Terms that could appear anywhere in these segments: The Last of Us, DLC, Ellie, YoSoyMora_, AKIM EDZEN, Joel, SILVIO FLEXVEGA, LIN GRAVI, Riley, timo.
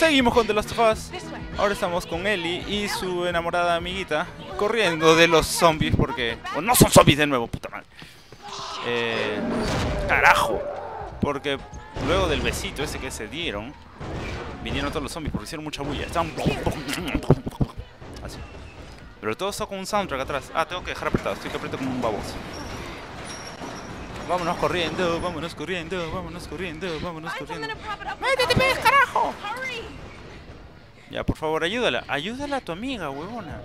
Seguimos con The Last of Us. Ahora estamos con Ellie y su enamorada amiguita corriendo de los zombies porque... Oh, no son zombies de nuevo, puta madre. Carajo. Porque luego del besito ese que se dieron, vinieron todos los zombies porque hicieron mucha bulla. Estaban... Así. Pero todo está con un soundtrack atrás. Ah, tengo que dejar apretado. Estoy que aprieto como un baboso. Vámonos corriendo, vámonos corriendo, vámonos corriendo, vámonos corriendo. ¡Métete, pez, carajo! Ya, por favor, ayúdala. Ayúdala a tu amiga, huevona.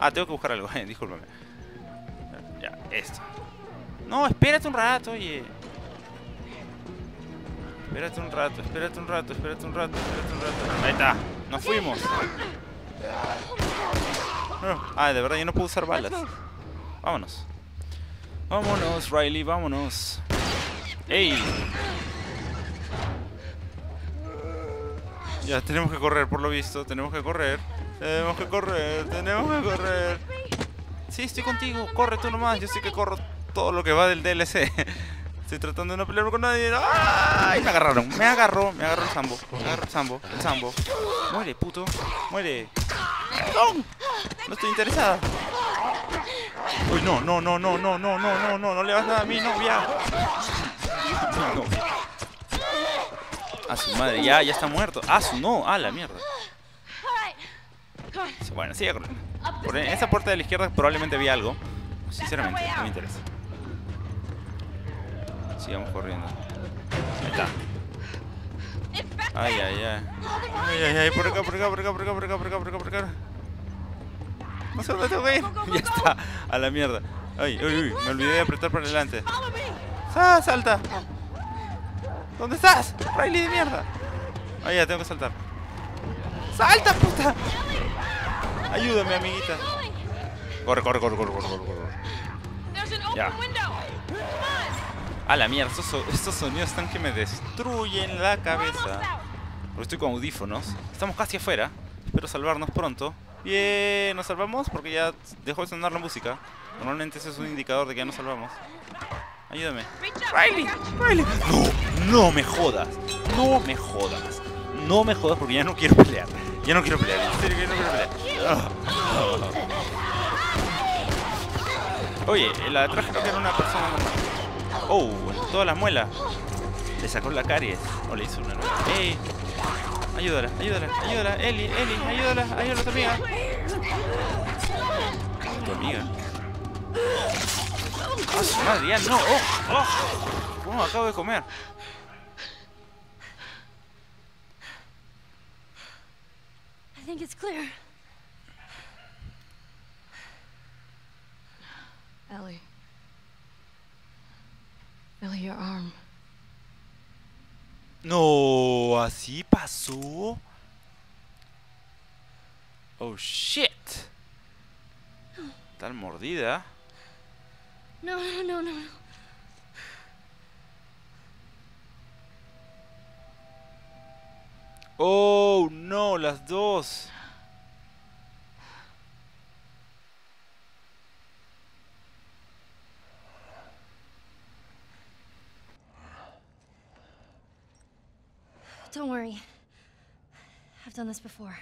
Ah, tengo que buscar algo, discúlpame. Ya, esto. No, espérate un rato, oye. Espérate un rato, espérate un rato, espérate un rato, espérate un rato. Ahí está, nos fuimos. Ah, de verdad, yo no puedo usar balas. Vámonos. Vámonos, Riley, vámonos. ¡Ey! Ya, tenemos que correr, por lo visto. Tenemos que correr. Tenemos que correr, tenemos que correr. Sí, estoy contigo. Corre tú nomás. Yo sé que corro todo lo que va del DLC. Estoy tratando de no pelear con nadie. ¡Ay! Me agarraron. Me agarró el sambo. Me agarró el sambo. El sambo. Muere, puto. Muere. ¡No! No estoy interesada. Uy, no, no, no, no, no, no, no, no, no, no le vas nada a mi novia. No. A su madre, ya está muerto. A su no, a la mierda. Bueno, sigue corriendo. Por esa puerta de la izquierda probablemente vi algo. Sinceramente, no me interesa. Sigamos corriendo. Ahí está. Ay, ay, ay. Ay, ay, ay, por acá, por acá, por acá, por acá, por acá, por acá, por acá, por acá. No sé dónde tengo que ir. Ya está, a la mierda. Ay, uy, uy, me olvidé de apretar para adelante. ¡Ah, salta! ¿Dónde estás? Riley de mierda. Ah, ya, tengo que saltar. ¡Salta, puta! Ayúdame, amiguita. Corre, corre, corre, corre, corre, corre, corre. Ya. A la mierda, estos sonidos están que me destruyen la cabeza. Porque estoy con audífonos. Estamos casi afuera. Espero salvarnos pronto. Bien, nos salvamos porque ya dejó de sonar la música. Normalmente ese es un indicador de que ya nos salvamos. Ayúdame. ¡Riley! ¡Riley! ¡No! ¡No me jodas! ¡No me jodas! No me jodas porque ya no quiero pelear. Ya no quiero pelear. En serio, ya no quiero pelear. Oye, la de atrás creo que era una persona normal. ¡Oh! Todas las muelas. Le sacó la caries. O le hizo una nueva. ¡Ey! Ayúdala, ayúdala, ayúdala, Ellie, Ellie, ayúdala, ayúdala a tu amiga. Tu amiga. ¡Ah, su madre! ¡Ya no! ¡Oh! ¡Oh! ¡Cómo acabo de comer! Ellie. Ellie, your arm. No, así pasó. Oh shit. Tan mordida. No, no, no, no. Oh no, las dos. Don't worry. I've done this before.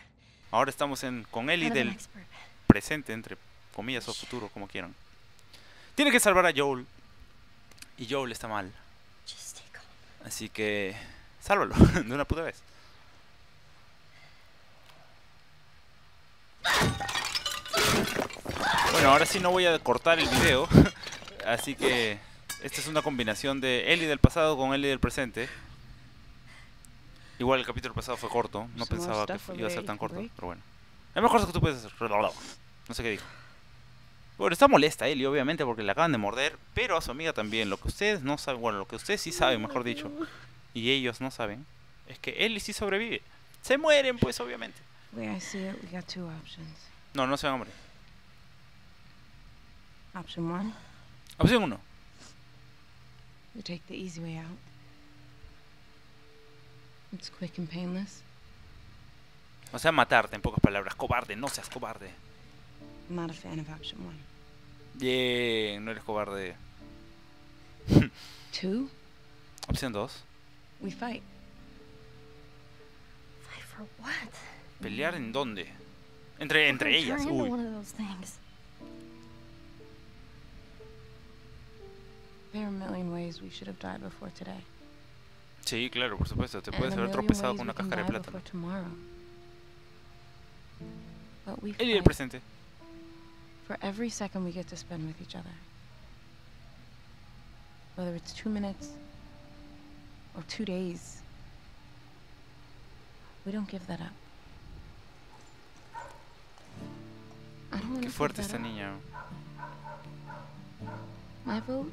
Ahora estamos con Ellie del presente, entre comillas, o futuro, como quieran. Tiene que salvar a Joel. Y Joel está mal. Así que... sálvalo, de una puta vez. Bueno, ahora sí no voy a cortar el video. Así que... esta es una combinación de Ellie del pasado con Ellie del presente. Igual el capítulo pasado fue corto, no pensaba que iba a ser tan corto, pero bueno. Es mejor que tú puedes hacer. No sé qué dijo. Bueno, está molesta Ellie, obviamente, porque la acaban de morder, pero a su amiga también. Lo que ustedes no saben, bueno, lo que ustedes sí saben, mejor dicho, y ellos no saben, es que Ellie sí sobrevive. Se mueren, pues, obviamente. No, no se van a morir. Opción 1. It's quick and painless. O sea, matarte, en pocas palabras. Cobarde, no seas cobarde. I'm not a fan of option 1. Yeah, no eres cobarde. 2. Opción 2. We fight. ¿Pelear en dónde? Entre ellas. Uy. Sí, claro, por supuesto. Te puedes haber tropezado con una cáscara de plátano. Ellie, el presente. For every second we get to spend with each other. Whether it's 2 minutes or 2 days. We don't give that up. Qué fuerte esta niña. My vote.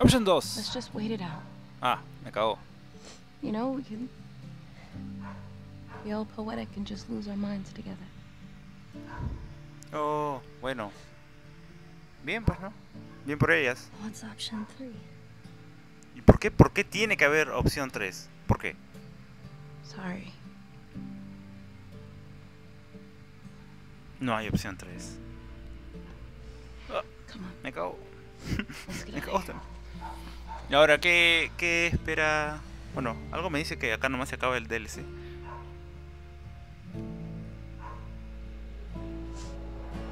Option 2. Let's just wait it out. Ah, me cagó. You know, we can be all poetic and just lose our minds together. Oh, bueno. Bien, pues, ¿no? Bien por ellas. What's option 3? ¿Y por qué tiene que haber opción 3? ¿Por qué? Sorry. No hay opción 3. Oh, me cago. Me cago. Y ahora, ¿qué espera? Bueno, algo me dice que acá nomás se acaba el DLC.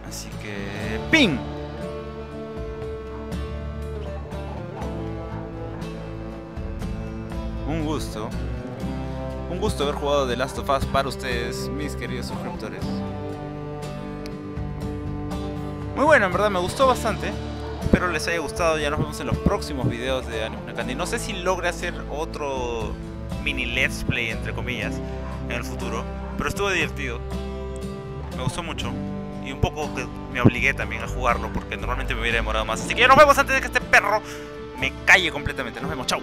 Así que... ¡ping! Un gusto. Un gusto haber jugado The Last of Us para ustedes, mis queridos suscriptores. Muy bueno, en verdad me gustó bastante. Espero les haya gustado. Ya nos vemos en los próximos videos de Anime Candy. No sé si logre hacer otro mini let's play, entre comillas, en el futuro. Pero estuvo divertido. Me gustó mucho. Y un poco que me obligué también a jugarlo, porque normalmente me hubiera demorado más. Así que ya nos vemos antes de que este perro me calle completamente. Nos vemos, chau.